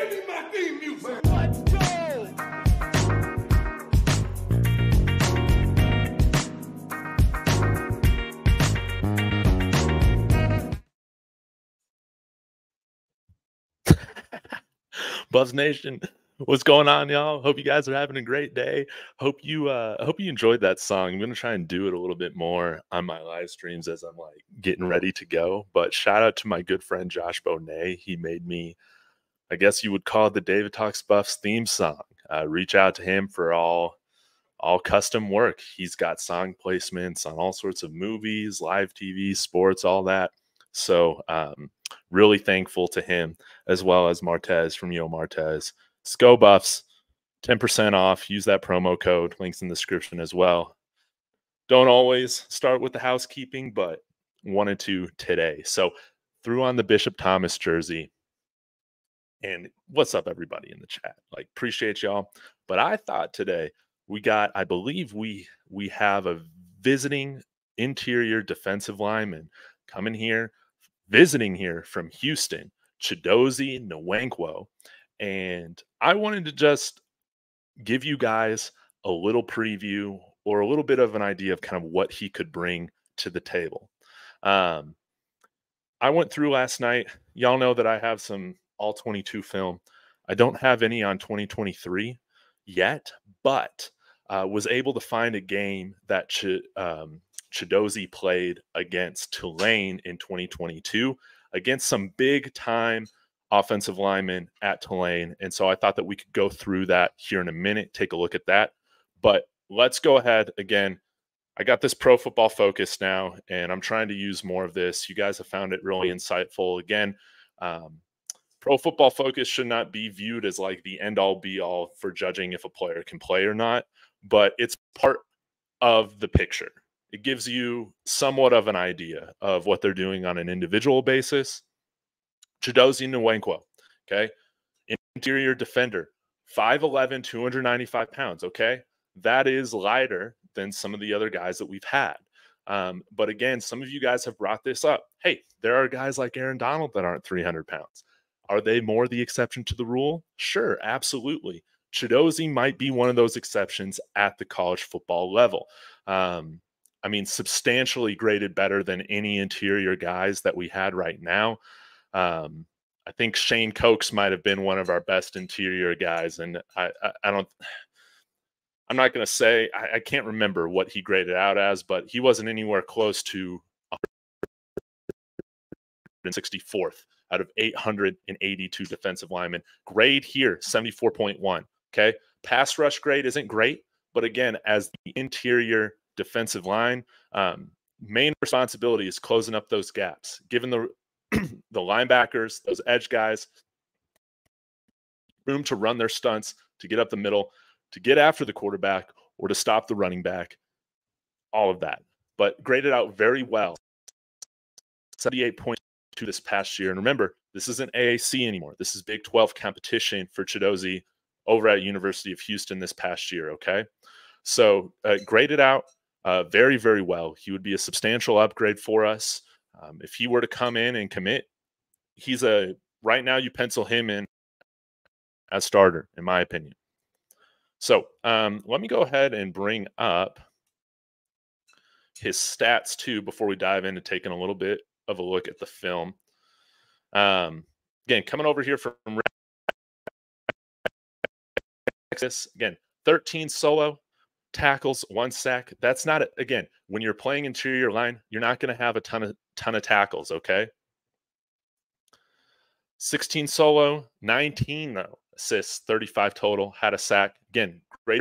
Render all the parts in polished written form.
Give me my theme music. Let's go. Buffs Nation, what's going on, y'all? Hope you guys are having a great day. Hope you enjoyed that song. I'm gonna try and do it a little bit more on my live streams as I'm like getting ready to go. But shout out to my good friend Josh Bonet. He made me, I guess you would call it, the David Talks Buffs theme song. Reach out to him for all custom work. He's got song placements on all sorts of movies, live TV, sports, all that. So really thankful to him, as well as Martez from Yo Martez. Go Buffs, 10% off. Use that promo code. Links in the description as well. Don't always start with the housekeeping, but wanted to today. So threw on the Bishop Thomas jersey. And what's up, everybody in the chat? Like, appreciate y'all. But I thought today we got, I believe we have a visiting interior defensive lineman coming here, visiting here from Houston, Chidozie Nwankwo. And I wanted to just give you guys a little preview or a little bit of an idea of kind of what he could bring to the table. I went through last night. Y'all know that I have some all 22 film. I don't have any on 2023 yet, but was able to find a game that Chidozie played against Tulane in 2022 against some big time offensive linemen at Tulane. And so I thought that we could go through that here in a minute, take a look at that. But let's go ahead. Again, I got this Pro Football Focus now, and I'm trying to use more of this. You guys have found it really insightful. Again, Pro Football Focus should not be viewed as like the end all be all for judging if a player can play or not, but it's part of the picture. It gives you somewhat of an idea of what they're doing on an individual basis. Chidozie Nwankwo, okay, interior defender, 5'11", 295 pounds, okay? That is lighter than some of the other guys that we've had. But again, some of you guys have brought this up. Hey, there are guys like Aaron Donald that aren't 300 pounds. Are they more the exception to the rule? Sure, absolutely. Chidozie might be one of those exceptions at the college football level. I mean, substantially graded better than any interior guys that we had right now. I think Shane Cokes might have been one of our best interior guys, and I can't remember what he graded out as, but he wasn't anywhere close to 164th out of 882 defensive linemen. Grade here, 74.1. Okay, pass rush grade isn't great, but again, as the interior defensive line, main responsibility is closing up those gaps, given the linebackers, those edge guys, room to run their stunts, to get up the middle, to get after the quarterback, or to stop the running back, all of that. But graded out very well, 78.2 this past year. And remember, this isn't AAC anymore. This is Big 12 competition for Chidozie over at University of Houston this past year, okay? So graded out very, very well. He would be a substantial upgrade for us. If he were to come in and commit, right now you pencil him in as starter, in my opinion. So let me go ahead and bring up his stats too before we dive into taking a little bit of a look at the film. Again, coming over here from Texas, again, 13 solo tackles, 1 sack. That's not it. Again, when you're playing interior line, you're not going to have a ton of tackles, okay? 16 solo, 19 though assists, 35 total, had a sack. Again, great,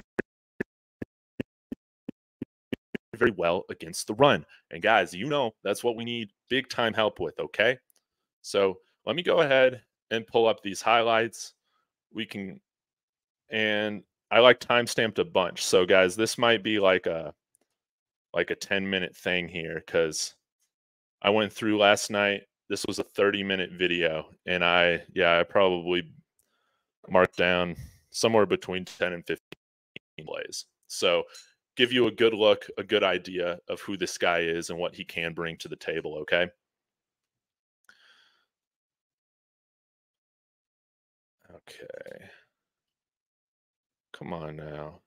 very well against the run. And guys, you know that's what we need big time help with, okay? So let me go ahead and pull up these highlights. I like timestamped a bunch. So guys, this might be like a 10-minute thing here, because I went through last night. This was a 30-minute video, and I probably marked down somewhere between 10 and 15 plays. So give you a good look, a good idea of who this guy is and what he can bring to the table, okay? Okay. Come on now.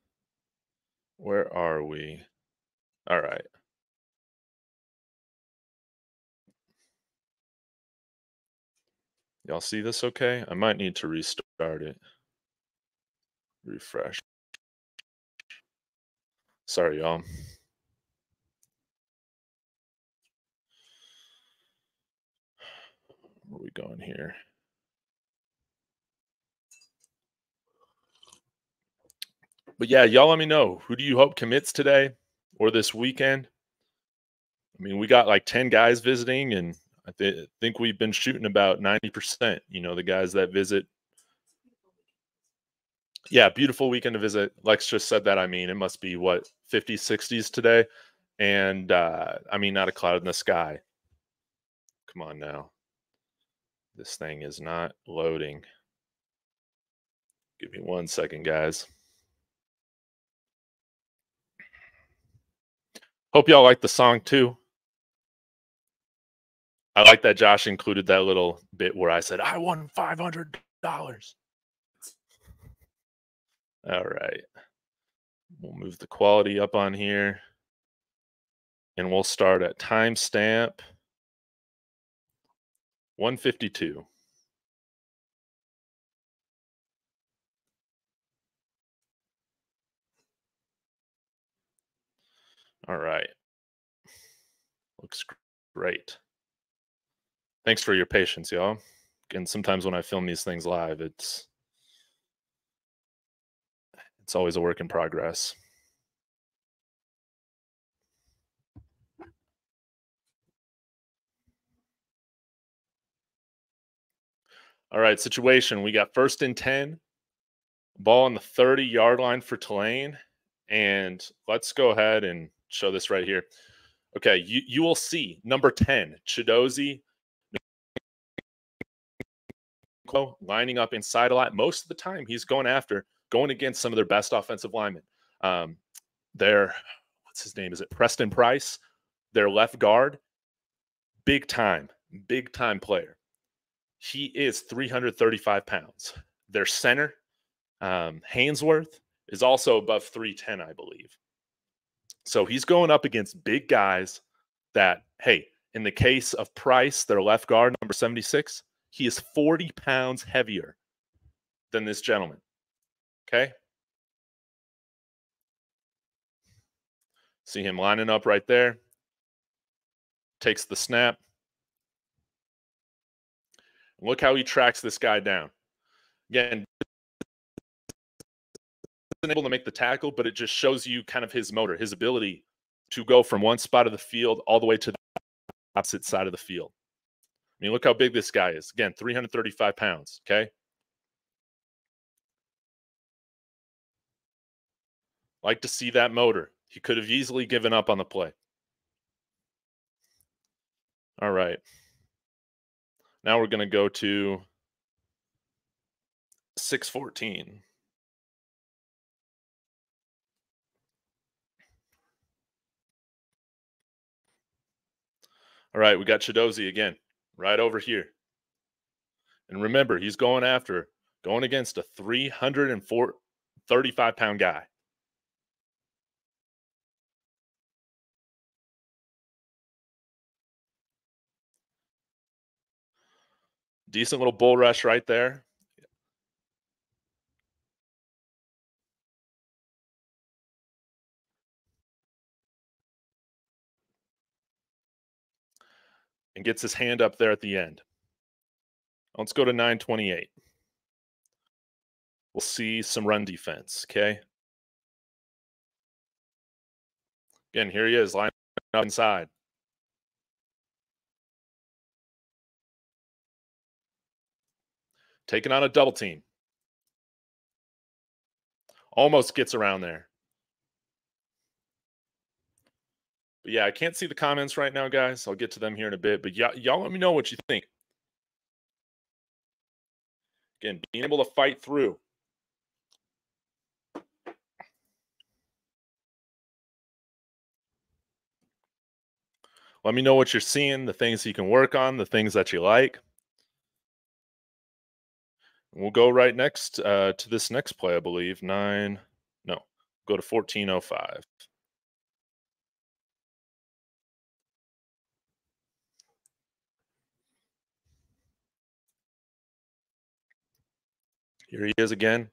Where are we? All right. Y'all see this okay? I might need to restart it. Refresh. Sorry, y'all. Where are we going here? But yeah, y'all let me know. Who do you hope commits today or this weekend? I mean, we got like 10 guys visiting, and I think we've been shooting about 90%, you know, the guys that visit. Yeah, beautiful weekend to visit. Lex just said that. I mean, it must be, what, 50s, 60s today? And, I mean, not a cloud in the sky. Come on now. This thing is not loading. Give me 1 second, guys. Hope y'all like the song, too. I like that Josh included that little bit where I said, I won $500. All right. We'll move the quality up on here. And we'll start at timestamp 152. All right. Looks great. Thanks for your patience, y'all. And sometimes when I film these things live, it's always a work in progress. All right, situation. We got 1st and 10, ball on the 30-yard line for Tulane. And let's go ahead and show this right here. Okay, you will see number 10, Chidozie Nwankwo, lining up inside a lot. Most of the time, he's going against some of their best offensive linemen. What's his name? Is it Preston Price? Their left guard, big time player. He is 335 pounds. Their center, Haynesworth, is also above 310, I believe. So he's going up against big guys that, hey, in the case of Price, their left guard, number 76, he is 40 pounds heavier than this gentleman. Okay? See him lining up right there. Takes the snap. Look how he tracks this guy down. Again, wasn't able to make the tackle, but it just shows you kind of his motor, his ability to go from one spot of the field all the way to the opposite side of the field. I mean, look how big this guy is. Again, 335 pounds, okay? Like to see that motor. He could have easily given up on the play. All right. Now we're going to go to 6:14. All right, we got Chidozie again, right over here. And remember, he's going against a 335-pound guy. Decent little bull rush right there. And gets his hand up there at the end. Let's go to 9:28. We'll see some run defense, okay? Again, here he is, lining up inside. Taking on a double team. Almost gets around there. But yeah, I can't see the comments right now, guys. I'll get to them here in a bit. But y'all let me know what you think. Again, being able to fight through. Let me know what you're seeing, the things you can work on, the things that you like. We'll go right next to this next play, I believe. Go to 1405. Here he is again.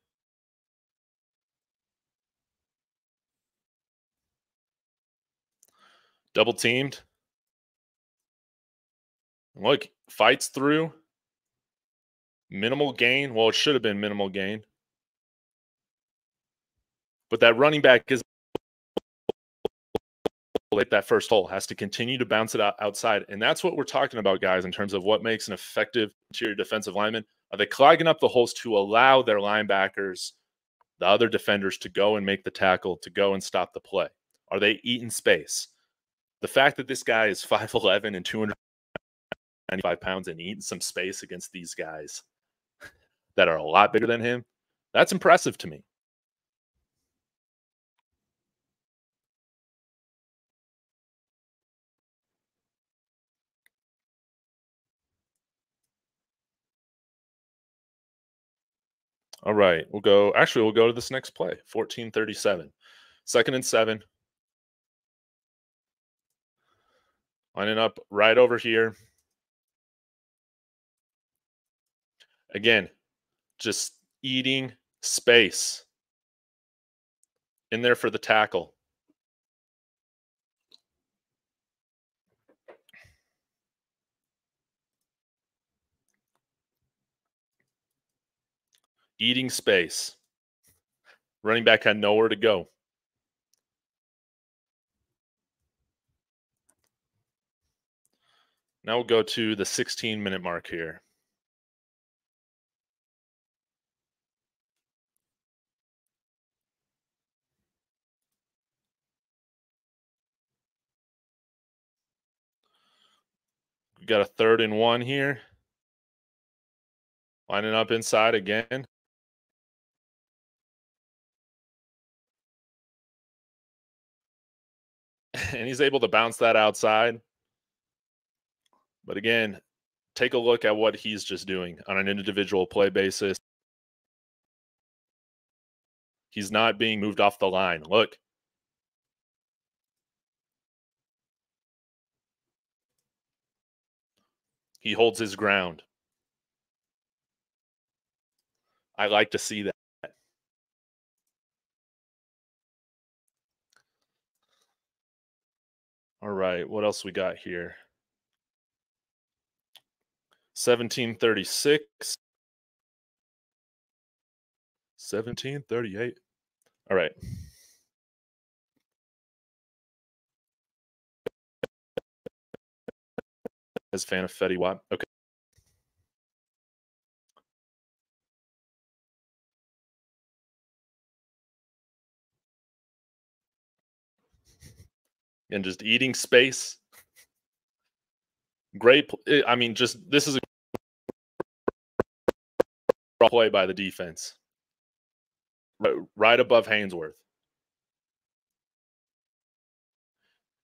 Double teamed. Look, fights through. Minimal gain. Well, it should have been minimal gain. But that running back is at that first hole, has to continue to bounce it out outside. And that's what we're talking about, guys, in terms of what makes an effective interior defensive lineman. Are they clogging up the holes to allow their linebackers, the other defenders, to go and make the tackle, to go and stop the play? Are they eating space? The fact that this guy is 5'11" and 295 pounds and eating some space against these guys that are a lot bigger than him, that's impressive to me. All right, we'll go to this next play, 1437. 2nd and 7. Lining up right over here. Again, just eating space. In there for the tackle. Eating space. Running back had nowhere to go. Now we'll go to the 16-minute mark here. We got a 3rd and 1 here. Lining up inside again. And he's able to bounce that outside. But again, take a look at what he's just doing on an individual play basis. He's not being moved off the line. Look. He holds his ground. I like to see that. All right, what else we got here? 1736. 1738. All right. As a fan of Fetty Wap. Okay. And just eating space. Great. I mean, just this is a play by the defense. Right above Haynesworth.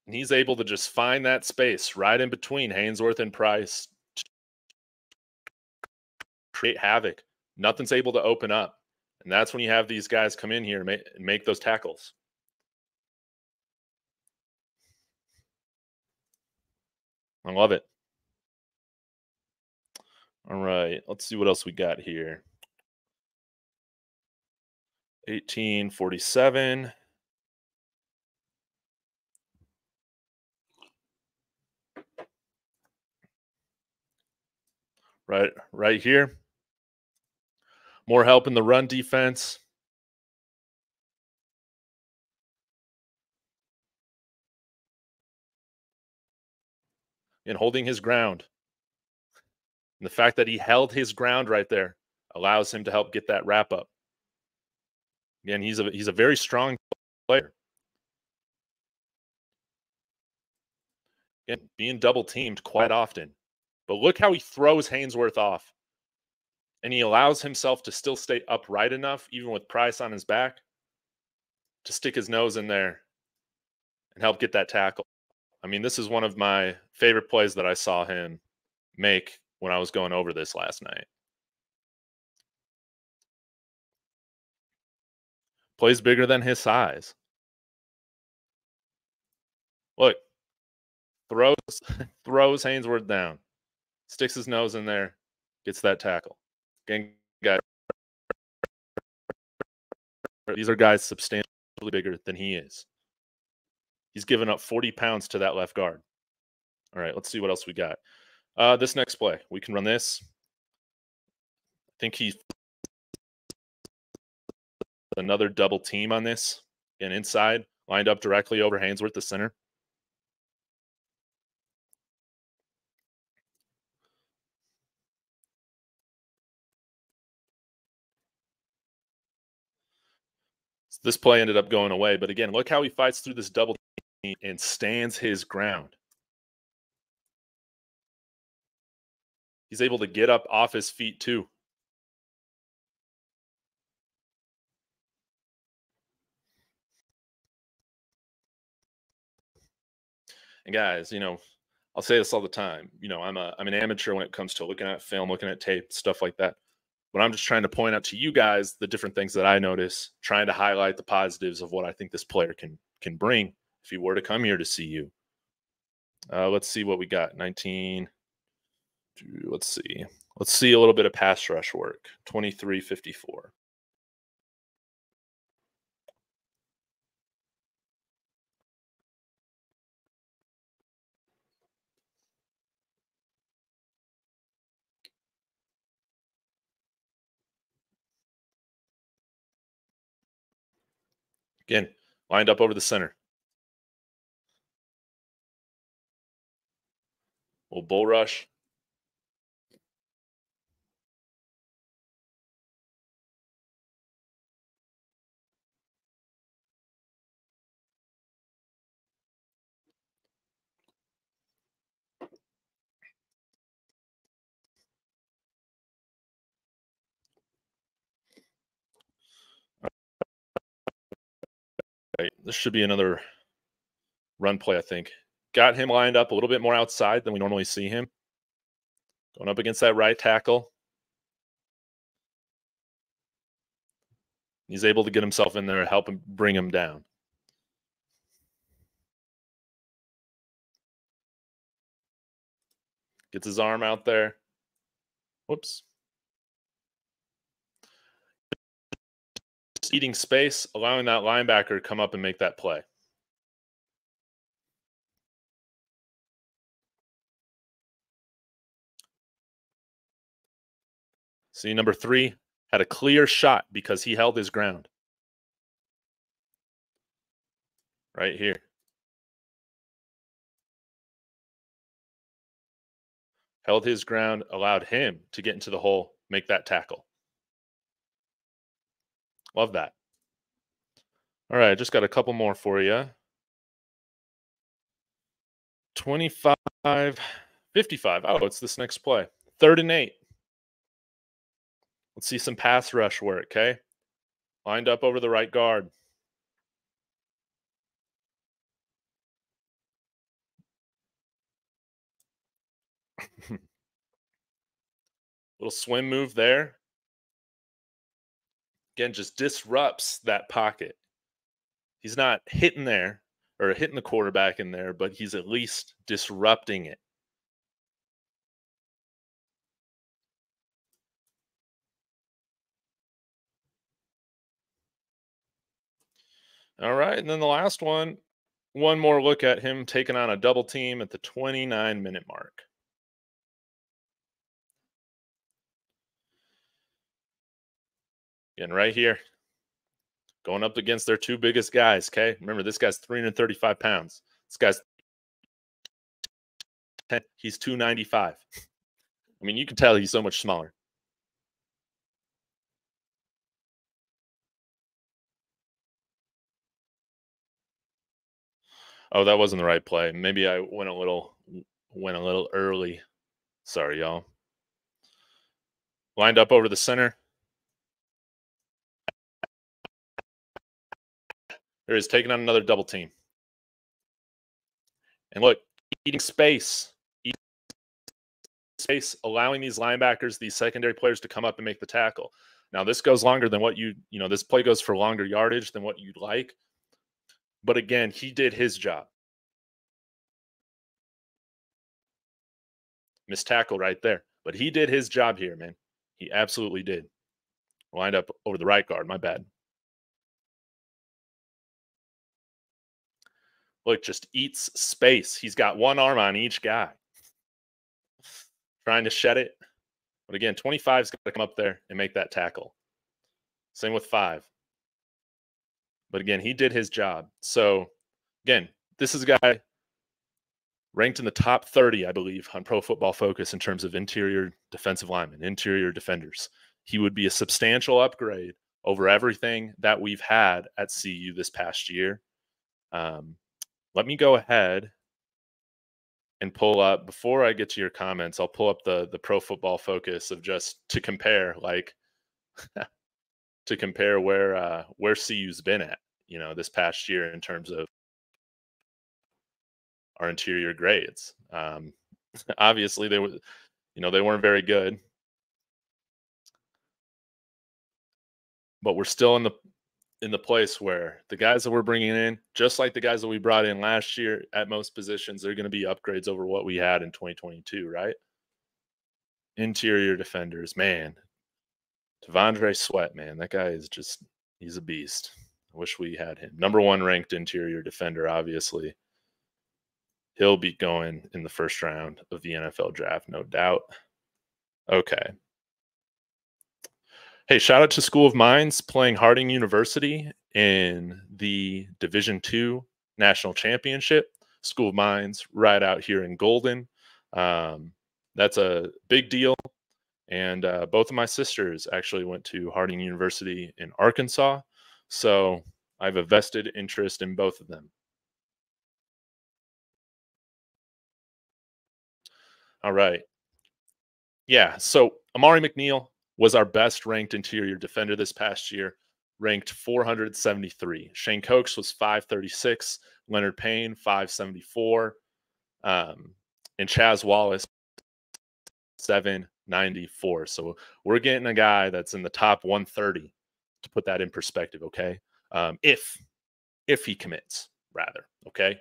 And he's able to just find that space right in between Haynesworth and Price. Create havoc. Nothing's able to open up. And that's when you have these guys come in here and make those tackles. I love it. All right, let's see what else we got here. 1847. Right here. More help in the run defense. And holding his ground. And the fact that he held his ground right there allows him to help get that wrap up. Again, he's a very strong player. Again, being double teamed quite often. But look how he throws Haynesworth off. And he allows himself to still stay upright enough, even with Price on his back, to stick his nose in there and help get that tackle. I mean, this is one of my favorite plays that I saw him make when I was going over this last night. plays bigger than his size. Look, throws Haynesworth down, sticks his nose in there, gets that tackle. Again, guys, these are guys substantially bigger than he is. He's given up 40 pounds to that left guard. All right, let's see what else we got. This next play, we can run this. I think he another double team on this. And inside, lined up directly over Haynesworth, the center. So this play ended up going away. But again, look how he fights through this double team and stands his ground. He's able to get up off his feet too. And guys, you know, I'll say this all the time. You know, I'm an amateur when it comes to looking at film, looking at tape, stuff like that. But I'm just trying to point out to you guys the different things that I notice, trying to highlight the positives of what I think this player can bring if he were to come here to see you. Let's see what we got. 19. Let's see a little bit of pass rush work. 2354. Again, lined up over the center. Little bull rush. Right. This should be another run play, I think. Got him lined up a little bit more outside than we normally see him. Going up against that right tackle. He's able to get himself in there and help him bring him down. Gets his arm out there. Whoops. Eating space, allowing that linebacker to come up and make that play. See, number three had a clear shot because he held his ground. Right here. Held his ground, allowed him to get into the hole, make that tackle. Love that. All right, I just got a couple more for you. 25, 55. Oh, it's this next play. 3rd and 8. Let's see some pass rush work, okay? Lined up over the right guard. Little swim move there. Again, just disrupts that pocket. He's not hitting there or hitting the quarterback in there, but he's at least disrupting it. All right, and then the last one, one more look at him taking on a double team at the 29-minute mark. Again, right here, going up against their two biggest guys, okay? Remember, this guy's 335 pounds. This guy's 10. He's 295. I mean, you can tell he's so much smaller. Oh, that wasn't the right play. Maybe I went a little early. Sorry, y'all. Lined up over the center. There is taking on another double team. And look, eating space. Eating space, allowing these linebackers, these secondary players to come up and make the tackle. Now, this goes longer than what you know, this play goes for longer yardage than what you'd like. But again, he did his job. Missed tackle right there. But he did his job here, man. He absolutely did. Lined up over the right guard. My bad. Look, just eats space. He's got one arm on each guy. Trying to shed it. But again, 25's got to come up there and make that tackle. Same with 5. But again, he did his job. So, again, this is a guy ranked in the top 30, I believe, on Pro Football Focus in terms of interior defensive linemen, interior defenders. He would be a substantial upgrade over everything that we've had at CU this past year. Let me go ahead and pull up, before I get to your comments, I'll pull up the Pro Football Focus of just to compare, like, to compare where CU's been at, you know, this past year in terms of our interior grades. Obviously, they were, you know, they weren't very good, but we're still in the place where the guys that we're bringing in, just like the guys that we brought in last year, at most positions, they're going to be upgrades over what we had in 2022, right? Interior defenders, man. Devondre Sweat, man, that guy is just, he's a beast. I wish we had him. #1 ranked interior defender, obviously. He'll be going in the first round of the NFL draft, no doubt. Okay. Hey, shout out to School of Mines playing Harding University in the Division II National Championship. School of Mines right out here in Golden. That's a big deal. And both of my sisters actually went to Harding University in Arkansas. So I have a vested interest in both of them. All right. Yeah, so Amari McNeil was our best ranked interior defender this past year, ranked 473. Shane Cokes was 536. Leonard Payne, 574. And Chaz Wallace, 794. So we're getting a guy that's in the top 130, to put that in perspective, okay? If he commits, rather, okay?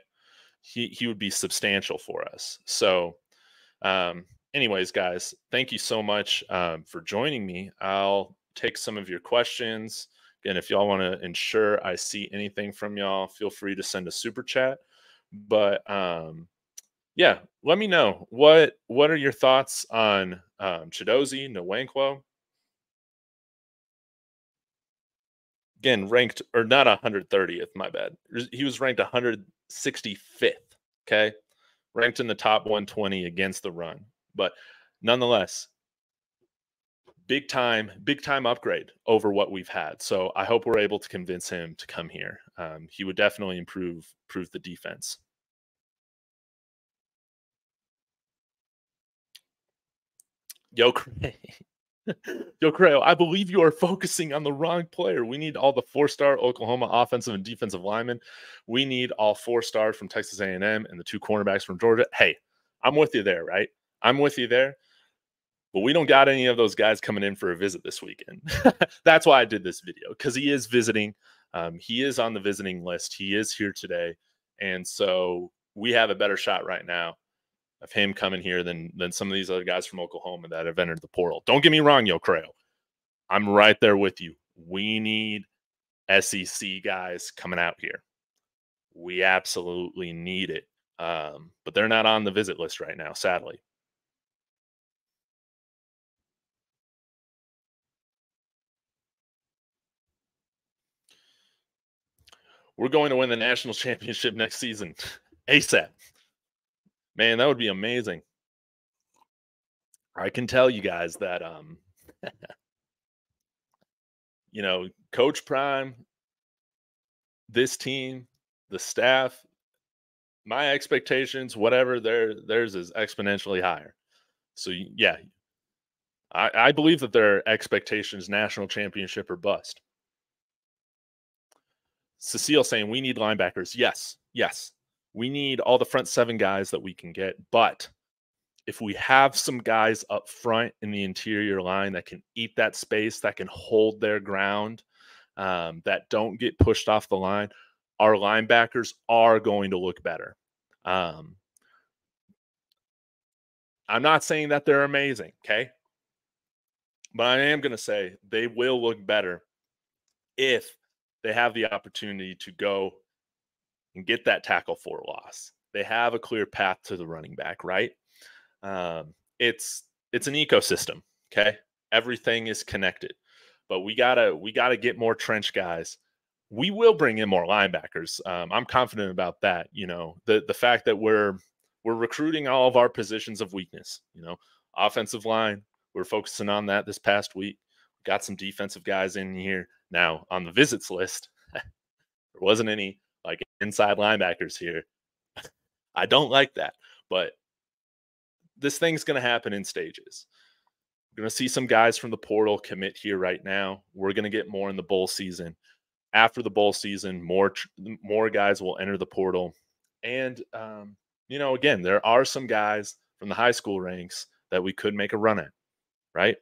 He would be substantial for us. So, anyways, guys, thank you so much for joining me. I'll take some of your questions. Again, if y'all want to ensure I see anything from y'all, feel free to send a super chat. But yeah, let me know what are your thoughts on Chidozie Nwankwo. Again, ranked, or not 130th, my bad. He was ranked 165th. Okay, ranked in the top 120 against the run. But nonetheless, big time upgrade over what we've had. So I hope we're able to convince him to come here. He would definitely improve the defense. Yo, Creo, I believe you are focusing on the wrong player. We need all the 4-star Oklahoma offensive and defensive linemen. We need all 4-stars from Texas A&M and the 2 cornerbacks from Georgia. Hey, I'm with you there, right? I'm with you there, but we don't got any of those guys coming in for a visit this weekend. That's why I did this video, because he is visiting. He is on the visiting list. He is here today, and so we have a better shot right now of him coming here than some of these other guys from Oklahoma that have entered the portal. Don't get me wrong, Yo Creo. I'm right there with you. We need SEC guys coming out here. We absolutely need it, but they're not on the visit list right now, sadly. We're going to win the national championship next season. ASAP. Man, that would be amazing. I can tell you guys that, you know, Coach Prime, this team, the staff, my expectations, whatever theirs is exponentially higher. So, yeah, I believe that their expectations, national championship or bust. Cecile saying we need linebackers. Yes, yes. We need all the front 7 guys that we can get, but if we have some guys up front in the interior line that can eat that space, that can hold their ground, that don't get pushed off the line, our linebackers are going to look better. I'm not saying that they're amazing, okay? But I am going to say they will look better if they have the opportunity to go and get that tackle for a loss. They have a clear path to the running back, right? It's an ecosystem, okay? Everything is connected. But we gotta get more trench guys. We will bring in more linebackers. I'm confident about that. You know, the fact that we're recruiting all of our positions of weakness. You know, offensive line, we're focusing on that this past week. Got some defensive guys in here. Now, on the visits list, there wasn't any like inside linebackers here. I don't like that, but this thing's going to happen in stages. We're going to see some guys from the portal commit here right now. We're going to get more in the bowl season. After the bowl season, more guys will enter the portal. And, you know, again, there are some guys from the high school ranks that we could make a run at, right?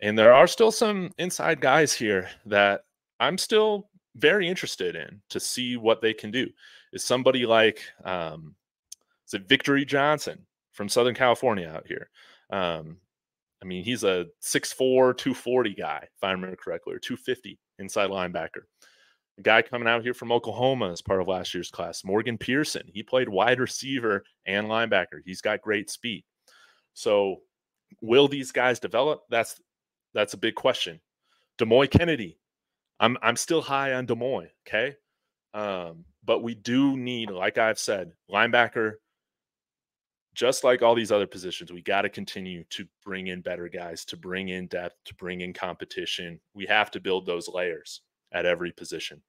And there are still some inside guys here that I'm still very interested in to see what they can do. Is somebody like, is it Victory Johnson from Southern California out here? I mean, he's a 6'4", 240 guy, if I remember correctly, or 250 inside linebacker. A guy coming out here from Oklahoma as part of last year's class, Morgan Pearson. He played wide receiver and linebacker. He's got great speed. So will these guys develop? That's a big question. DeMoy Kennedy. I'm still high on DeMoy, okay? But we do need, like I've said, linebacker, just like all these other positions, we got to continue to bring in better guys, to bring in depth, to bring in competition. We have to build those layers at every position.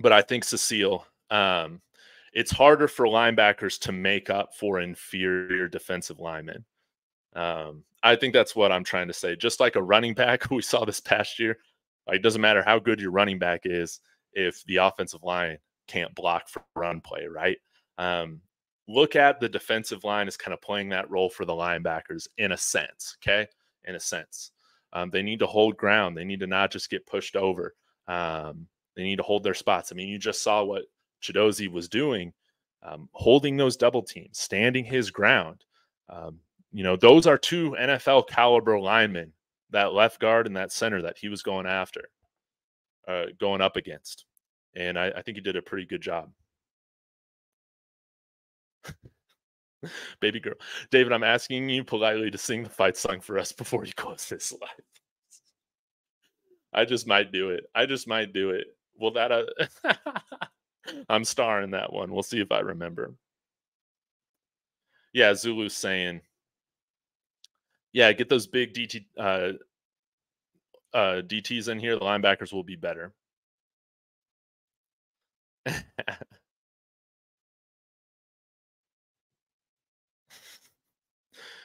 But I think, Cecile, it's harder for linebackers to make up for inferior defensive linemen. I think that's what I'm trying to say. Just like a running back who we saw this past year, like, it doesn't matter how good your running back is if the offensive line can't block for run play, right? Look at the defensive line as kind of playing that role for the linebackers in a sense, okay? In a sense. They need to hold ground. They need to not just get pushed over. They need to hold their spots. I mean, you just saw what Chidozie was doing, holding those double teams, standing his ground. You know, those are two NFL caliber linemen, that left guard and that center that he was going after, going up against. And I think he did a pretty good job. Baby girl. David, I'm asking you politely to sing the fight song for us before you close this live. I just might do it. I just might do it. Well, that, I'm starring that one. We'll see if I remember. Yeah, Zulu's saying, yeah, get those big DTs in here. The linebackers will be better.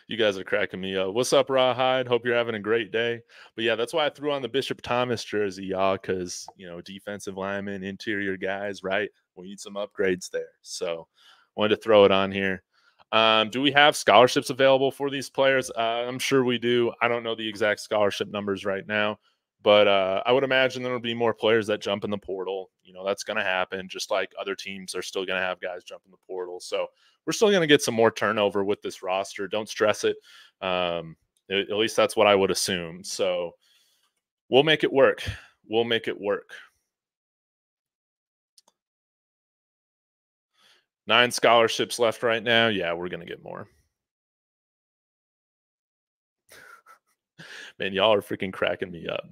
You guys are cracking me up. What's up, Rawhide? Hope you're having a great day. But, yeah, that's why I threw on the Bishop Thomas jersey, y'all, because, you know, defensive linemen, interior guys, right? We need some upgrades there. So wanted to throw it on here. Do we have scholarships available for these players? I'm sure we do. I don't know the exact scholarship numbers right now, but I would imagine there will be more players that jump in the portal. You know, that's going to happen, just like other teams are still going to have guys jump in the portal. So we're still going to get some more turnover with this roster. Don't stress it. At least that's what I would assume. So we'll make it work. We'll make it work. 9 scholarships left right now. Yeah, we're going to get more. Man, y'all are freaking cracking me up.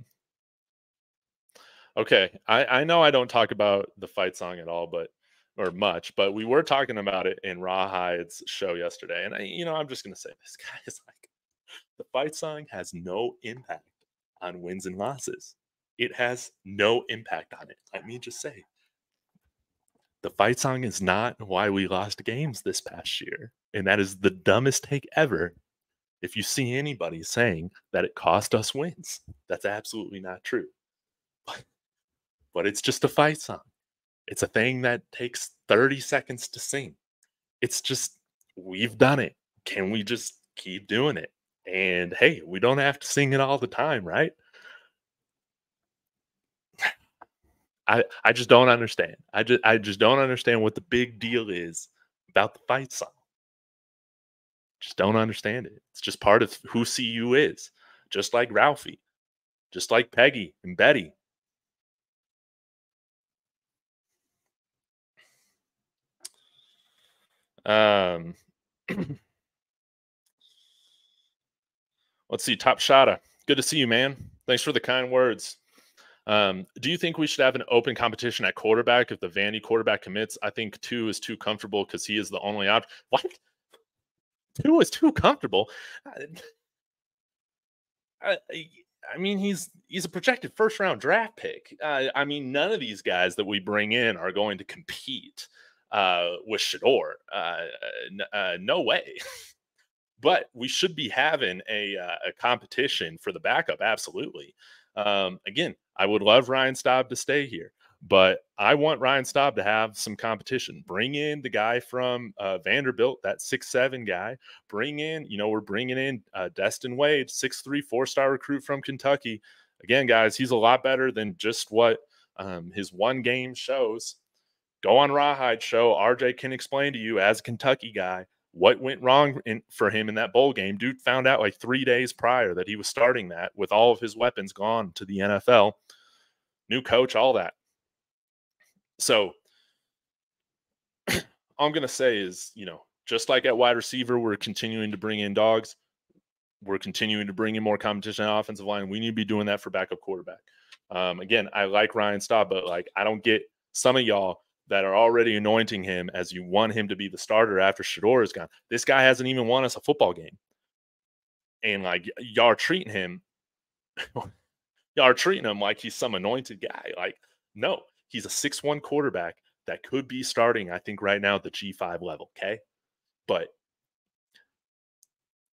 Okay, I know I don't talk about the fight song at all, but, or much, but we were talking about it in Rawhide's show yesterday. And, you know, I'm just going to say this, guys. Like, the fight song has no impact on wins and losses. It has no impact on it. Let me just say. The fight song is not why we lost games this past year. And that is the dumbest take ever. If you see anybody saying that it cost us wins, that's absolutely not true. But it's just a fight song. It's a thing that takes 30 seconds to sing. It's just, we've done it. Can we just keep doing it? And hey, we don't have to sing it all the time, right? I just don't understand. I just don't understand what the big deal is about the fight song. Just don't understand it. It's just part of who CU is. Just like Ralphie, just like Peggy and Betty. Let's see, Top Shotta. Good to see you, man. Thanks for the kind words. Do you think we should have an open competition at quarterback if the Vandy quarterback commits? I think Tua is too comfortable because he is the only option. What? Tua is too comfortable? I mean, he's a projected first-round draft pick. I mean, none of these guys that we bring in are going to compete with Shador. No way. But we should be having a competition for the backup, absolutely. Again, I would love Ryan Staub to stay here, but I want Ryan Staub to have some competition. Bring in the guy from Vanderbilt, that 6'7" guy. Bring in, you know, we're bringing in Destin Wade, 6'3", 4-star recruit from Kentucky. Again, guys, he's a lot better than just what his one game shows. Go on Rawhide Show. RJ can explain to you as a Kentucky guy what went wrong for him in that bowl game. Dude found out like 3 days prior that he was starting that with all of his weapons gone to the NFL. New coach, all that. So all I'm going to say is, you know, just like at wide receiver, we're continuing to bring in dogs. We're continuing to bring in more competition on offensive line. We need to be doing that for backup quarterback. Again, I like Ryan Staub, but like, I don't get some of y'all that are already anointing him as you want him to be the starter after Shador is gone. This guy hasn't even won us a football game. And like y'all are treating him, y'all are treating him like he's some anointed guy. Like, no, he's a 6'1" quarterback that could be starting, I think, right now at the G5 level. Okay. But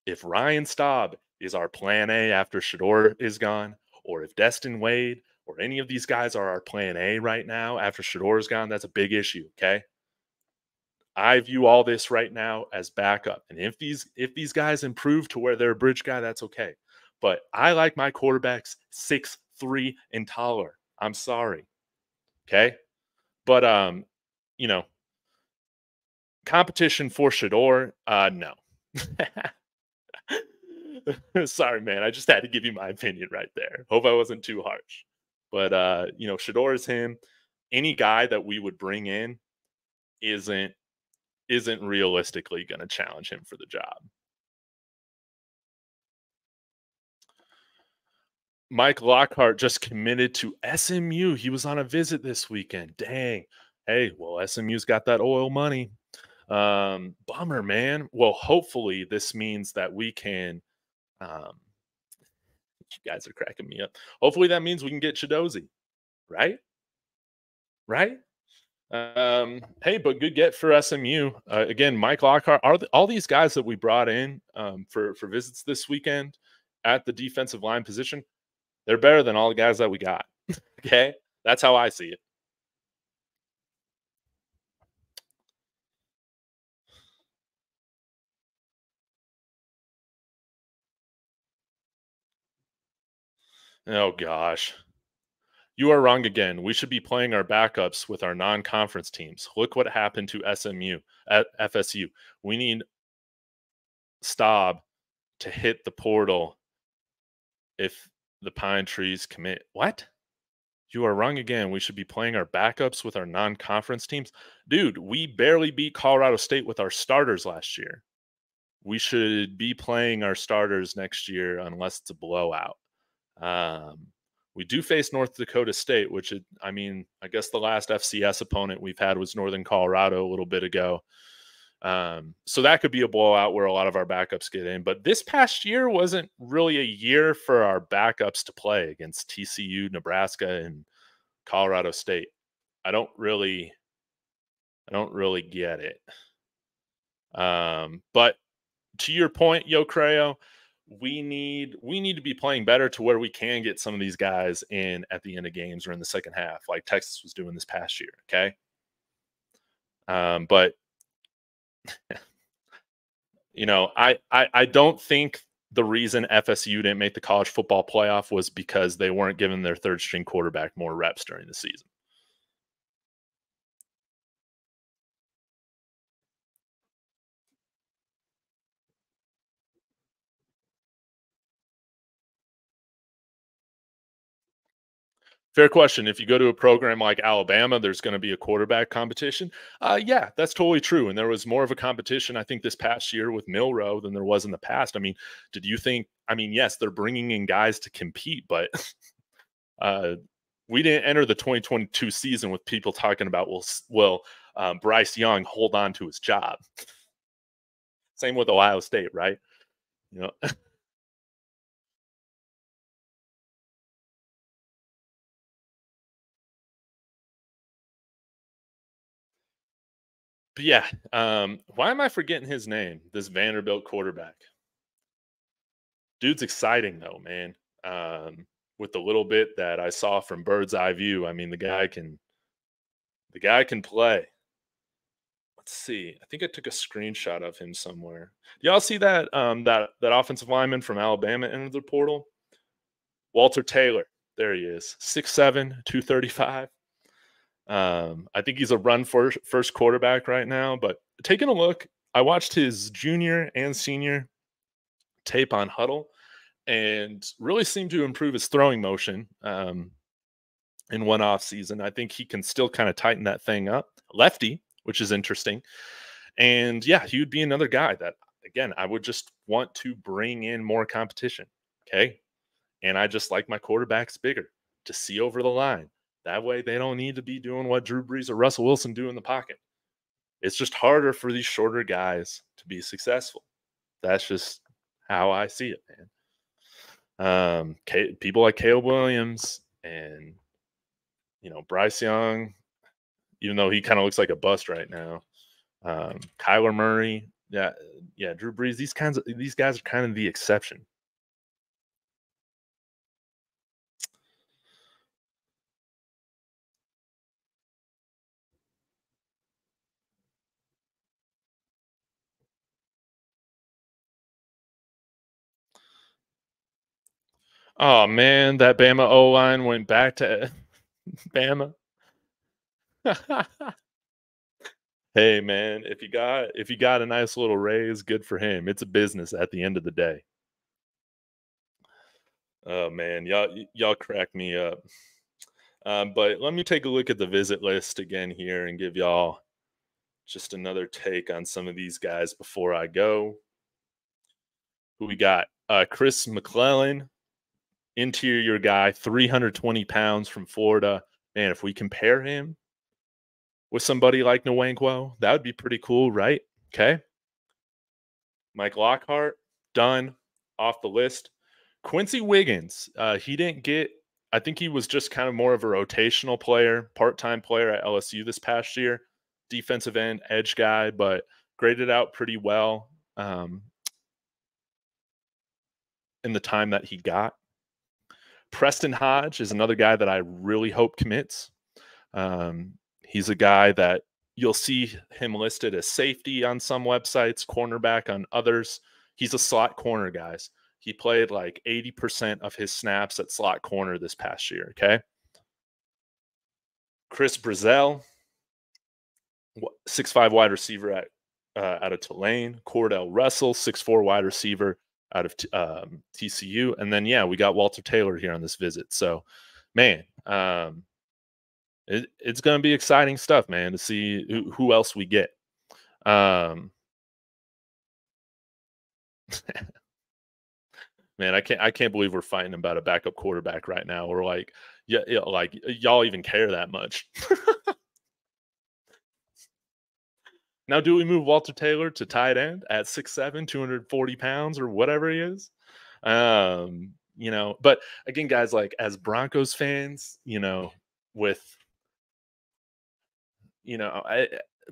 if Ryan Staub is our plan A after Shador is gone, or if Destin Wade or any of these guys are our plan A right now after Shador is gone, that's a big issue, okay? I view all this right now as backup. And if these guys improve to where they're a bridge guy, that's okay. But I like my quarterbacks 6'3" and taller. I'm sorry, okay? But, you know, competition for Shador, no. Sorry, man. I just had to give you my opinion right there. Hope I wasn't too harsh. But, you know, Shador is him. Any guy that we would bring in isn't realistically going to challenge him for the job. Mike Lockhart just committed to SMU. He was on a visit this weekend. Dang. Hey, well, SMU's got that oil money. Bummer, man. Well, hopefully this means that we can – you guys are cracking me up. Hopefully that means we can get Chidozie, right? Right? Hey, but good get for SMU. Again, Mike Lockhart. All these guys that we brought in for visits this weekend at the defensive line position, they're better than all the guys that we got. Okay? That's how I see it. Oh, gosh. You are wrong again. We should be playing our backups with our non-conference teams. Look what happened to SMU at FSU. We need Staub to hit the portal if the Pine Trees commit. What? You are wrong again. We should be playing our backups with our non-conference teams. Dude, we barely beat Colorado State with our starters last year. We should be playing our starters next year unless it's a blowout. We do face North Dakota State, which is, I mean, I guess the last FCS opponent we've had was Northern Colorado a little bit ago. So that could be a blowout where a lot of our backups get in, but this past year wasn't really a year for our backups to play against TCU, Nebraska, and Colorado State. I don't really get it. But to your point, Yo Crayo, we need to be playing better to where we can get some of these guys in at the end of games or in the second half, like Texas was doing this past year. Okay. But you know, I don't think the reason FSU didn't make the college football playoff was because they weren't giving their third string quarterback more reps during the season. Fair question. If you go to a program like Alabama, there's going to be a quarterback competition. Yeah, that's totally true. And there was more of a competition, I think, this past year with Milroe than there was in the past. I mean, did you think, I mean, yes, they're bringing in guys to compete, but we didn't enter the 2022 season with people talking about, will Bryce Young hold on to his job? Same with Ohio State, right? You know. Yeah. Why am I forgetting his name? This Vanderbilt quarterback. Dude's exciting, though, man. With the little bit that I saw from Bird's Eye View, I mean, the guy can play. Let's see. I think I took a screenshot of him somewhere. Y'all see that that offensive lineman from Alabama entered the portal? Walter Taylor. There he is. 6'7", 235. I think he's a run first quarterback right now, but taking a look, I watched his junior and senior tape on Huddle and really seemed to improve his throwing motion in one off season. I think he can still kind of tighten that thing up. Lefty, which is interesting. And yeah, he would be another guy that, again, I would just want to bring in more competition. Okay. And I just like my quarterbacks bigger to see over the line. That way, they don't need to be doing what Drew Brees or Russell Wilson do in the pocket. It's just harder for these shorter guys to be successful. That's just how I see it, man. People like Caleb Williams and, you know, Bryce Young, even though he kind of looks like a bust right now. Kyler Murray, yeah, Drew Brees. These guys are kind of the exception. Oh, man, that Bama O-line went back to Bama. Hey, man, if you got a nice little raise, good for him. It's a business at the end of the day. Oh, man, y'all crack me up. But let me take a look at the visit list again here and give y'all just another take on some of these guys before I go. Who we got? Chris McClellan. Interior guy, 320 pounds from Florida. Man, if we compare him with somebody like Nwankwo, that would be pretty cool, right? Okay. Mike Lockhart, done, off the list. Quincy Wiggins, he didn't get, I think he was just kind of more of a rotational player, part-time player at LSU this past year. Defensive end, edge guy, but graded out pretty well in the time that he got. Preston Hodge is another guy that I really hope commits. He's a guy that you'll see him listed as safety on some websites, cornerback on others. He's a slot corner, guys. He played like 80% of his snaps at slot corner this past year, okay? Chris Brazell, 6'5 wide receiver out of Tulane. Cordale Russell, 6'4 wide receiver out of TCU. And then, yeah, we got Walter Taylor here on this visit. So, man, it's going to be exciting stuff, man, to see who else we get. Man, I can't believe we're fighting about a backup quarterback right now. We're like, yeah, like y'all even care that much. Now, do we move Walter Taylor to tight end at 6'7", 240 pounds or whatever he is? You know, but again, guys, like as Broncos fans, you know,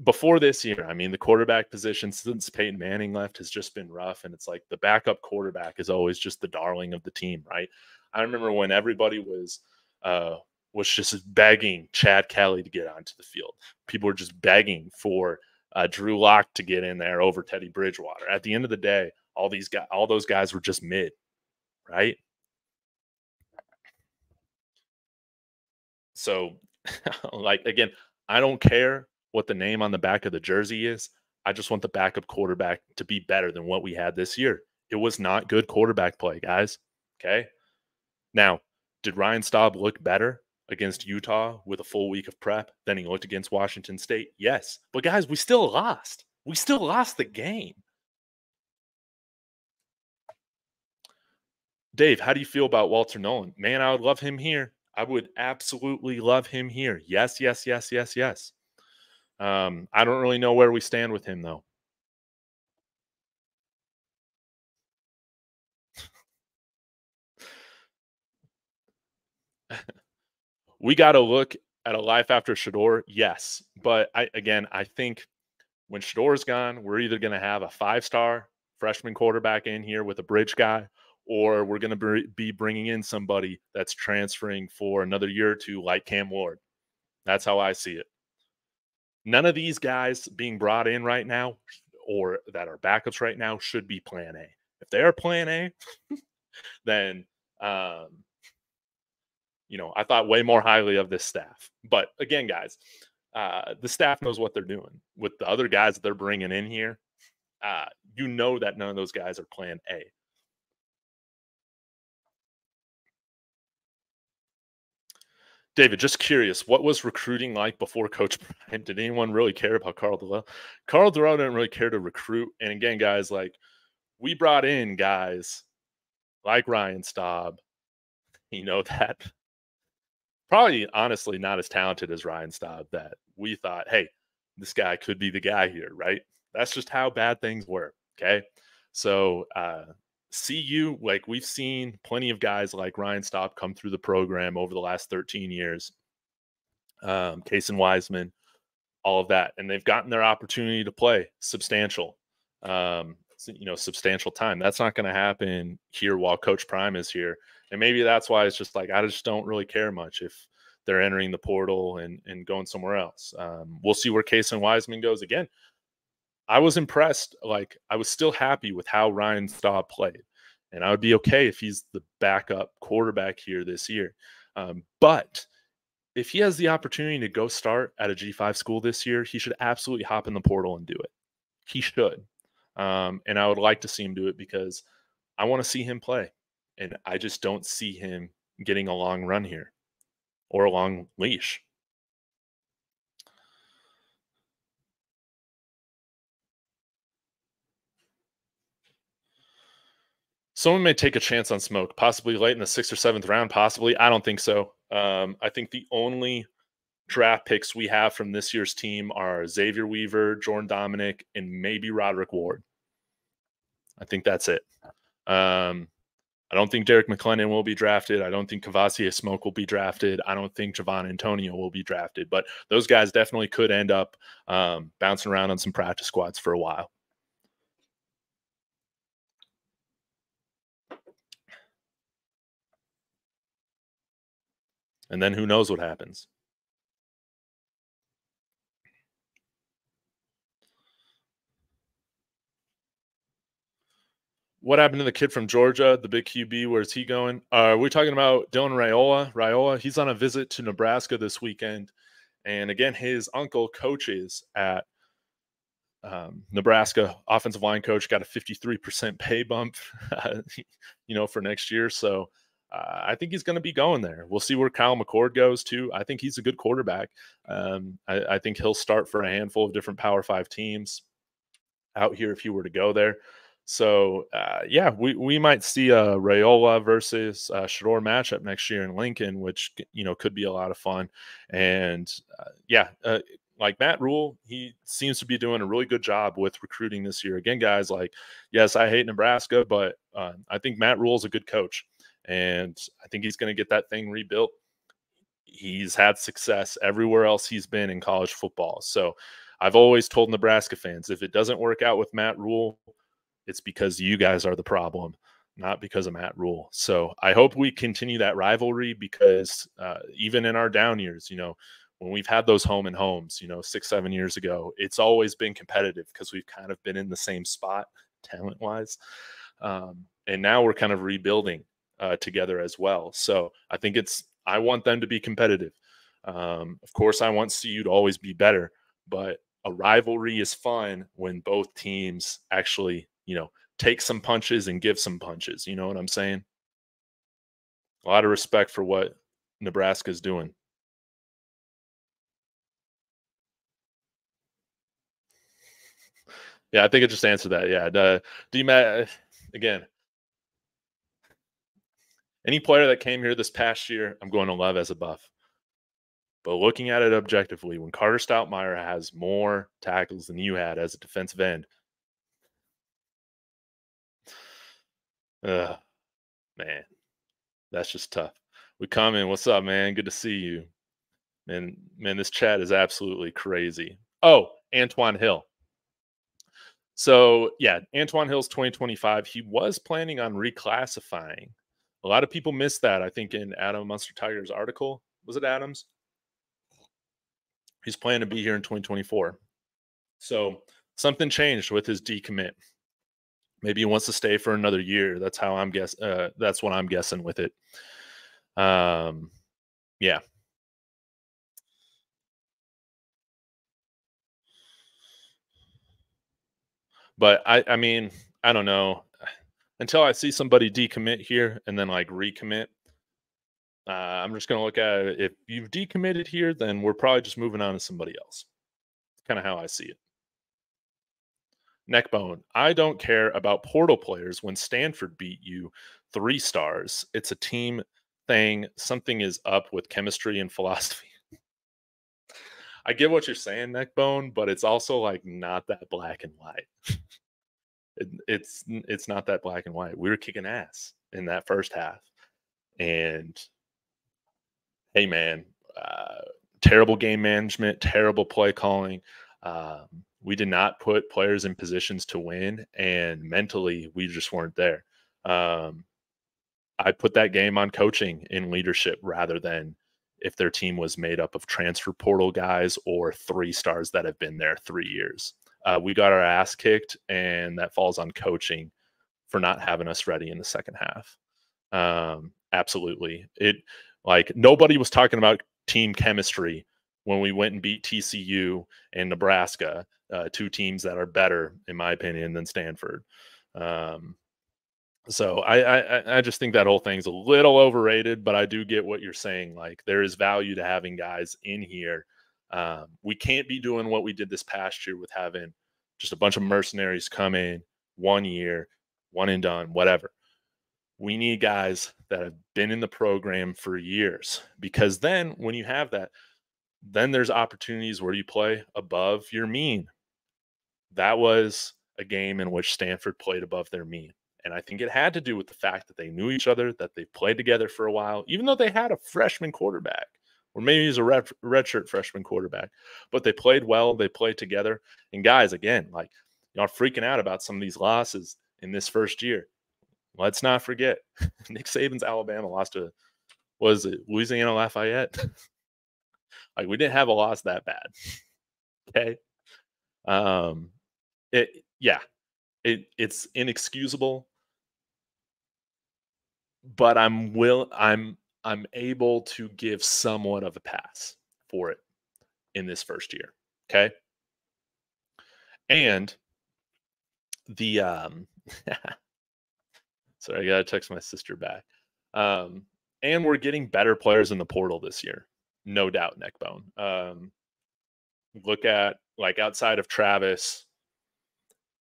before this year, I mean, the quarterback position since Peyton Manning left has just been rough. And it's like the backup quarterback is always just the darling of the team, right? I remember when everybody was just begging Chad Kelly to get onto the field. People were just begging for Drew Lock to get in there over Teddy Bridgewater. At the end of the day, all those guys were just mid, right? So, like, again, I don't care what the name on the back of the jersey is. I just want the backup quarterback to be better than what we had this year. It was not good quarterback play, guys. Okay. Now, did Ryan Staub look better against Utah with a full week of prep than he looked against Washington State? Yes. But, guys, we still lost. We still lost the game. Dave, how do you feel about Walter Nolan? Man, I would love him here. I would absolutely love him here. Yes, yes, yes, yes, yes. I don't really know where we stand with him, though. We got to look at a life after Shador, yes. But, I think when Shador is gone, we're either going to have a five-star freshman quarterback in here with a bridge guy, or we're going to be bringing in somebody that's transferring for another year or two like Cam Ward. That's how I see it. None of these guys being brought in right now or that are backups right now should be plan A. If they are plan A, then, I thought way more highly of this staff. But again, guys, the staff knows what they're doing. With the other guys that they're bringing in here, that none of those guys are plan A. David, just curious, what was recruiting like before Coach Prime? Did anyone really care about Carl Durrell? Carl Durrell didn't really care to recruit. And again, guys, like, we brought in guys like Ryan Staub, that probably honestly not as talented as Ryan Staub, that we thought, hey, this guy could be the guy here, right? That's just how bad things were, okay? So CU, like, we've seen plenty of guys like Ryan Staub come through the program over the last 13 years. Kaysen Wiseman, all of that. And they've gotten their opportunity to play substantial time. That's not going to happen here while Coach Prime is here. And maybe that's why it's just like, I just don't really care much if they're entering the portal and going somewhere else. We'll see where Kaysen Wiseman goes again. I was impressed. Like, I was still happy with how Ryan Staub played, and I would be okay if he's the backup quarterback here this year. But if he has the opportunity to go start at a G5 school this year, he should absolutely hop in the portal and do it. He should. And I would like to see him do it because I want to see him play, and I just don't see him getting a long run here or a long leash. Someone may take a chance on Smoke, possibly late in the 6th or 7th round, possibly. I don't think so. I think the only draft picks we have from this year's team are Xavier Weaver, Jordan Dominic, and maybe Roderick Ward. I think that's it. I don't think Derek McLennan will be drafted. I don't think Kavassie Smoke will be drafted. I don't think Javon Antonio will be drafted. But those guys definitely could end up bouncing around on some practice squads for a while. And then who knows what happens. What happened to the kid from Georgia, the big QB? Where's he going? Are we talking about Dylan Raiola? He's on a visit to Nebraska this weekend. And again, his uncle coaches at Nebraska. Offensive line coach, got a 53% pay bump, for next year. So, I think he's going to be going there. We'll see where Kyle McCord goes, too. I think he's a good quarterback. I think he'll start for a handful of different Power 5 teams out here if he were to go there. So, we might see a Raiola versus Shador matchup next year in Lincoln, which, could be a lot of fun. And, like Matt Rule, he seems to be doing a really good job with recruiting this year. Again, guys, like, yes, I hate Nebraska, but I think Matt Rule is a good coach. And I think he's going to get that thing rebuilt. He's had success everywhere else he's been in college football. So I've always told Nebraska fans, if it doesn't work out with Matt Rule, it's because you guys are the problem, not because of Matt Rule. So I hope we continue that rivalry, because even in our down years, you know, when we've had those home and homes, you know, 6-7 years ago, it's always been competitive because we've kind of been in the same spot talent wise. And now we're kind of rebuilding together as well. So I think I want them to be competitive. Of course, I want CU to always be better, but a rivalry is fun when both teams actually, you know, take some punches and give some punches. You know what I'm saying? A lot of respect for what Nebraska's doing. Yeah, I think it just answered that. Yeah, D-Matt, again, any player that came here this past year, I'm going to love as a Buff. But looking at it objectively, when Carter Stoutmeyer has more tackles than you had as a defensive end, man, that's just tough. We come in, what's up, man? Good to see you. Man, this chat is absolutely crazy. Oh, Antoine Hill. So, yeah, Antoine Hill's 2025. He was planning on reclassifying. A lot of people missed that, I think, in Adam Munster-Tiger's article. Was it Adams? He's planning to be here in 2024. So something changed with his decommit. Maybe he wants to stay for another year. That's how I'm guessing. That's what I'm guessing with it. Yeah. But I mean, I don't know. Until I see somebody decommit here and then like recommit, I'm just going to look at it. If you've decommitted here, then we're probably just moving on to somebody else. Kind of how I see it. Neckbone, I don't care about portal players when Stanford beat you 3 stars. It's a team thing. Something is up with chemistry and philosophy. I get what you're saying, Neckbone, but it's also like not that black and white. It's not that black and white. We were kicking ass in that first half. And, hey, man, terrible game management, terrible play calling. We did not put players in positions to win, and mentally we just weren't there. I put that game on coaching and leadership rather than if their team was made up of transfer portal guys or 3 stars that have been there 3 years. We got our ass kicked, and that falls on coaching for not having us ready in the second half. Absolutely. It like nobody was talking about team chemistry when we went and beat TCU and Nebraska, 2 teams that are better, in my opinion, than Stanford. So I just think that whole thing's a little overrated, but I do get what you're saying. Like, there is value to having guys in here. We can't be doing what we did this past year with having just a bunch of mercenaries come in 1 year, one and done, whatever. We need guys that have been in the program for years, because then when you have that, then there's opportunities where you play above your mean. That was a game in which Stanford played above their mean. And I think it had to do with the fact that they knew each other, that they played together for a while, even though they had a freshman quarterback, or maybe he's a redshirt freshman quarterback, but they played well, they played together. And guys, again, like, y'all freaking out about some of these losses in this first year. Let's not forget, Nick Saban's Alabama lost to, was it Louisiana Lafayette? Like, we didn't have a loss that bad. Okay. It's inexcusable, but I'm able to give somewhat of a pass for it in this first year. Okay. And the, sorry, I got to text my sister back. And we're getting better players in the portal this year. No doubt, Neckbone. Look at, like, outside of Travis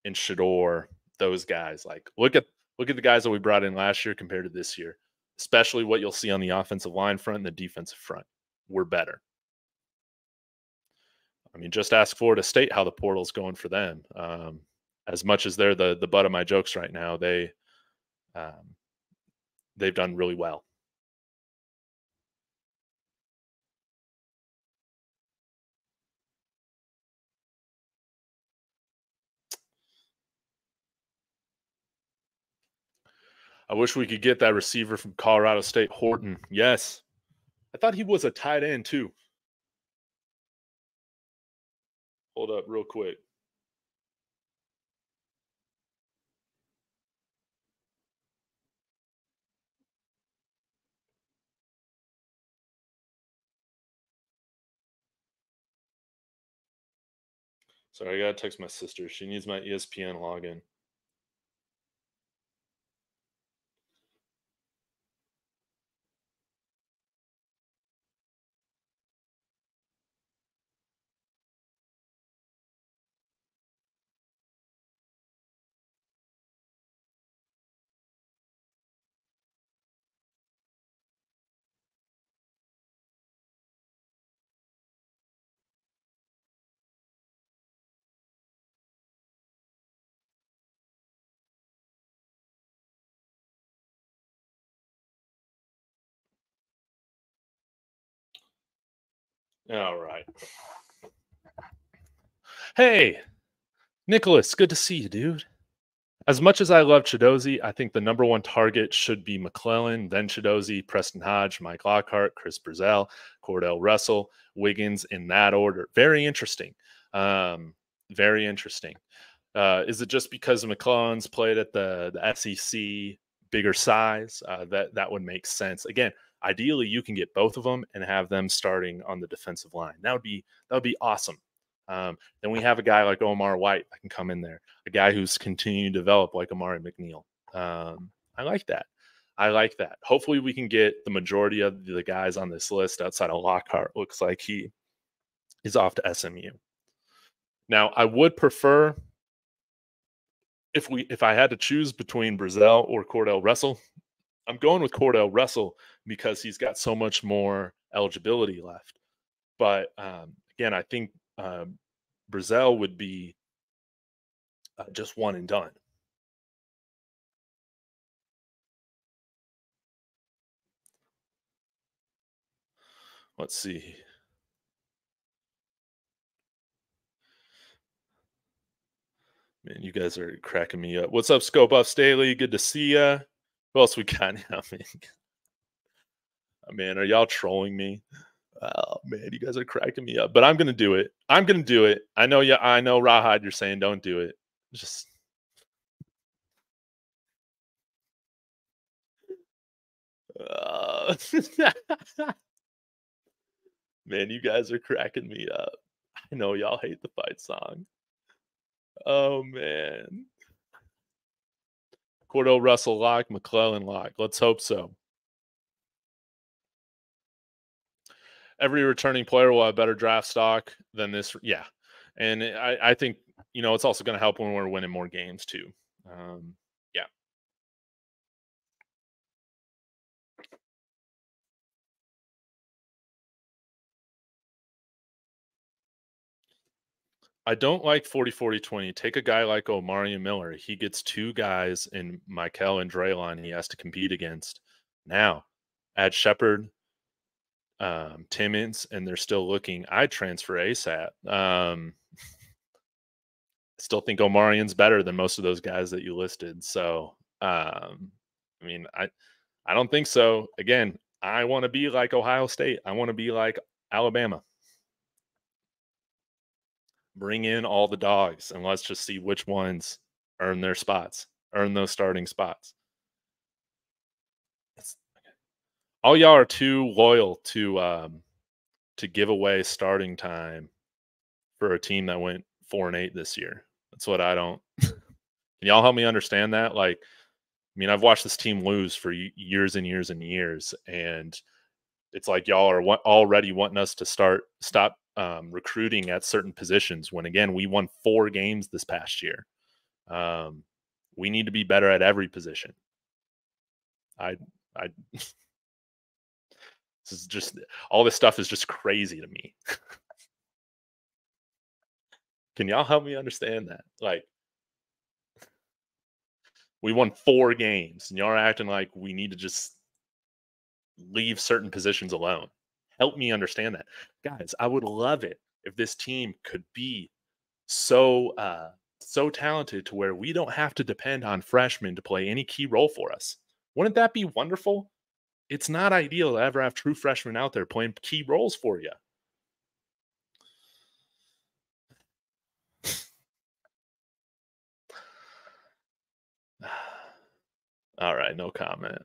and Shador, those guys, like, look at the guys that we brought in last year compared to this year, especially what you'll see on the offensive line front and the defensive front. We're better. I mean, just ask Florida State how the portal's going for them. As much as they're the butt of my jokes right now, they've done really well. I wish we could get that receiver from Colorado State, Horton. Yes. I thought he was a tight end too. Hold up real quick. Sorry, I gotta text my sister. She needs my ESPN login. All right. Hey, Nicholas, good to see you, dude. As much as I love Chidozie, I think the number one target should be McClellan, then Chidozie, Preston Hodge, Mike Lockhart, Chris Brazell, Cordale Russell, Wiggins in that order. Very interesting. Very interesting. Is it just because McClellan's played at the SEC, bigger size? That would make sense. Again, ideally, you can get both of them and have them starting on the defensive line. That would be awesome. Then we have a guy like Omar White that can come in there, a guy who's continuing to develop like Amari McNeil. I like that. I like that. Hopefully, we can get the majority of the guys on this list outside of Lockhart. Looks like he is off to SMU. Now, I would prefer if I had to choose between Brazell or Cordale Russell. I'm going with Cordale Russell because he's got so much more eligibility left. But again, I think Brazell would be just one and done. Let's see. Man, you guys are cracking me up. What's up, Scope Off Staley? Good to see ya. Who else we got now, man? Oh, man, are y'all trolling me? Oh man, you guys are cracking me up. But I'm gonna do it. I'm gonna do it. I know you. I know Rawhide, you're saying don't do it. Just man, you guys are cracking me up. I know y'all hate the fight song. Oh man. Cordale Russell Locke, McClellan Locke. Let's hope so. Every returning player will have better draft stock than this. Yeah. And I think, you know, it's also going to help when we're winning more games too. Yeah. I don't like 40-40-20. Take a guy like Omari Miller. He gets two guys in Michael and Draylon he has to compete against. Now, add Shepard, Timmons, and they're still looking. I transfer ASAP. Still think Omarian's better than most of those guys that you listed. So, I mean, I don't think so. Again, I want to be like Ohio State. I want to be like Alabama. Bring in all the dogs and let's just see which ones earn their spots, earn those starting spots. Okay. All y'all are too loyal to give away starting time for a team that went 4-8 this year. That's what I don't. Can y'all help me understand that? Like, I mean, I've watched this team lose for years and years and years, and it's like y'all are already wanting us to stop. Recruiting at certain positions when, again, we won 4 games this past year. We need to be better at every position. This is just, all this stuff is just crazy to me. Can y'all help me understand that? Like, we won 4 games and y'all are acting like we need to just leave certain positions alone. Help me understand that. Guys, I would love it if this team could be so talented to where we don't have to depend on freshmen to play any key role for us. Wouldn't that be wonderful? It's not ideal to ever have true freshmen out there playing key roles for you. All right, no comment.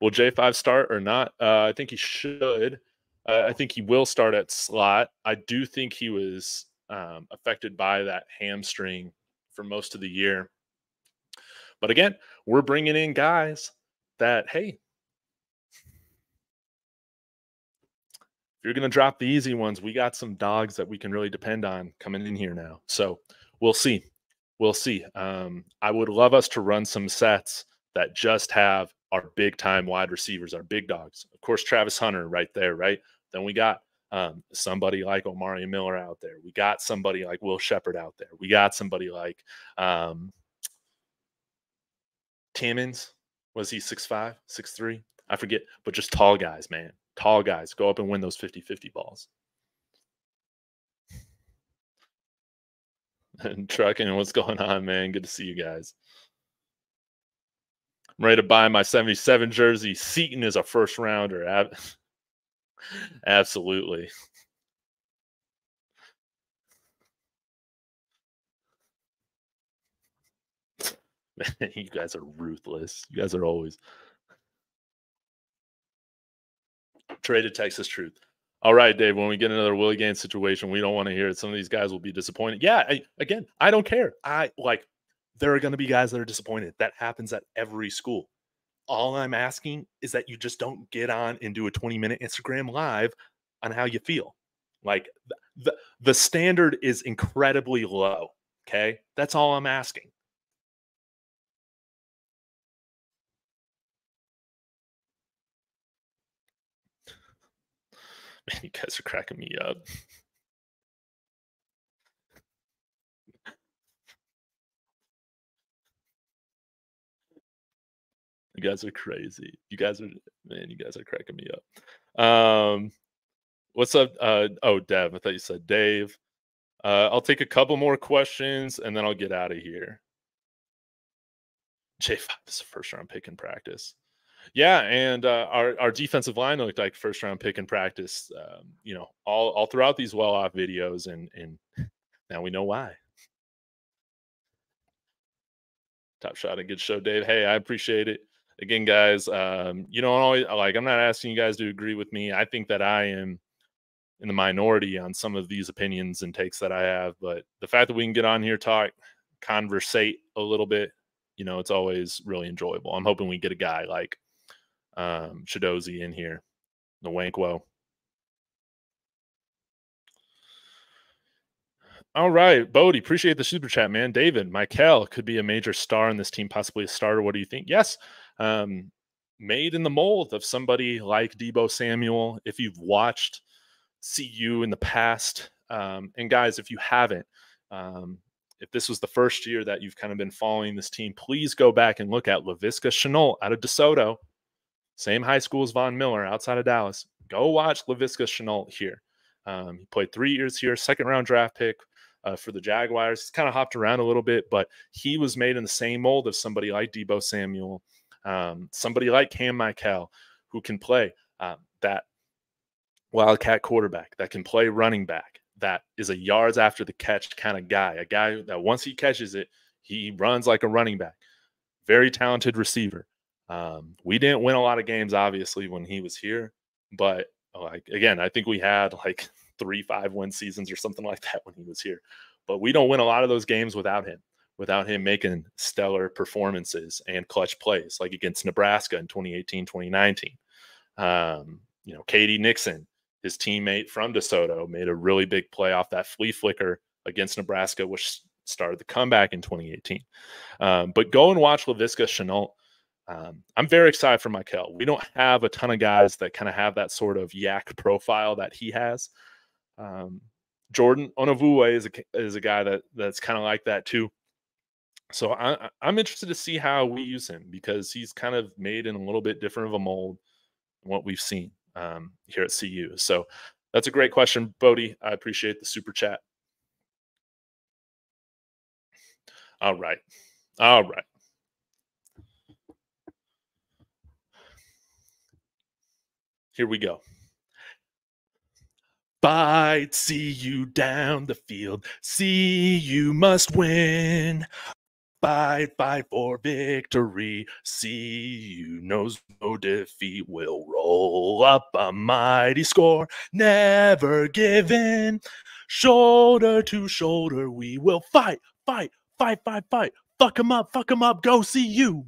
Will J5 start or not? I think he should. I think he will start at slot. I do think he was affected by that hamstring for most of the year. But again, we're bringing in guys that, hey, if you're going to drop the easy ones, we got some dogs that we can really depend on coming in here now. So we'll see. We'll see. I would love us to run some sets that just have our big-time wide receivers, our big dogs. Of course, Travis Hunter right there, right? Then we got somebody like Omari Miller out there. We got somebody like Will Shepard out there. We got somebody like Timmons. Was he 6'5", 6'3"? I forget, but just tall guys, man. Tall guys. Go up and win those 50-50 balls. And Trucking, what's going on, man? Good to see you guys. I'm ready to buy my 77 jersey. Seton is a first rounder. Absolutely. Man, you guys are ruthless. You guys are always. Traded Texas Truth. All right, Dave, when we get another Willie Gaines situation, we don't want to hear it. Some of these guys will be disappointed. Yeah, again, I don't care. There are going to be guys that are disappointed. That happens at every school. All I'm asking is that you just don't get on and do a 20-minute Instagram live on how you feel. Like, the standard is incredibly low, okay? That's all I'm asking. Man, you guys are cracking me up. You guys are crazy. You guys are, man, you guys are cracking me up. What's up? Oh, Dev, I thought you said Dave. I'll take a couple more questions, and then I'll get out of here. J5 is a first-round pick in practice. Yeah, and our defensive line looked like first-round pick in practice, you know, all throughout these well-off videos, and now we know why. Top shot, a good show, Dave. Hey, I appreciate it. Again, guys, you don't always, I'm not asking you guys to agree with me. I think that I am in the minority on some of these opinions and takes that I have, but the fact that we can get on here, talk, conversate a little bit, you know, it's always really enjoyable. I'm hoping we get a guy like Chidozie in here, Nwankwo. All right, Bodie, appreciate the super chat, man. David, Michael could be a major star in this team, possibly a starter. What do you think? Yes, made in the mold of somebody like Debo Samuel. If you've watched CU in the past, and guys, if you haven't, if this was the first year that you've kind of been following this team, please go back and look at LaVisca Chenault out of DeSoto. Same high school as Von Miller outside of Dallas. Go watch LaVisca Chenault here. He played 3 years here, second-round draft pick for the Jaguars. He's kind of hopped around a little bit, but he was made in the same mold of somebody like Debo Samuel, somebody like Cam Michael, who can play that Wildcat quarterback, that can play running back, that is a yards after the catch kind of guy, a guy that once he catches it, he runs like a running back. Very talented receiver. We didn't win a lot of games, obviously, when he was here, but again, I think we had like 3 5-win seasons or something like that when he was here, but we don't win a lot of those games without him making stellar performances and clutch plays, like against Nebraska in 2018, 2019. You know, Katie Nixon, his teammate from DeSoto, made a really big play off that flea flicker against Nebraska, which started the comeback in 2018. But go and watch LaVisca Chenault. I'm very excited for Michael. We don't have a ton of guys that kind of have that sort of yak profile that he has. Jordan Onwuwe is a guy that's kind of like that too. So I'm interested to see how we use him, because he's kind of made in a little bit different of a mold than what we've seen here at CU. So that's a great question, Bodie. I appreciate the super chat. All right. All right. Here we go. Fight, see you down the field. See you must win. Fight, fight for victory. See you knows no defeat. We'll roll up a mighty score. Never give in. Shoulder to shoulder, we will fight, fight, fight, fight, fight. Fuck 'em up, go see you.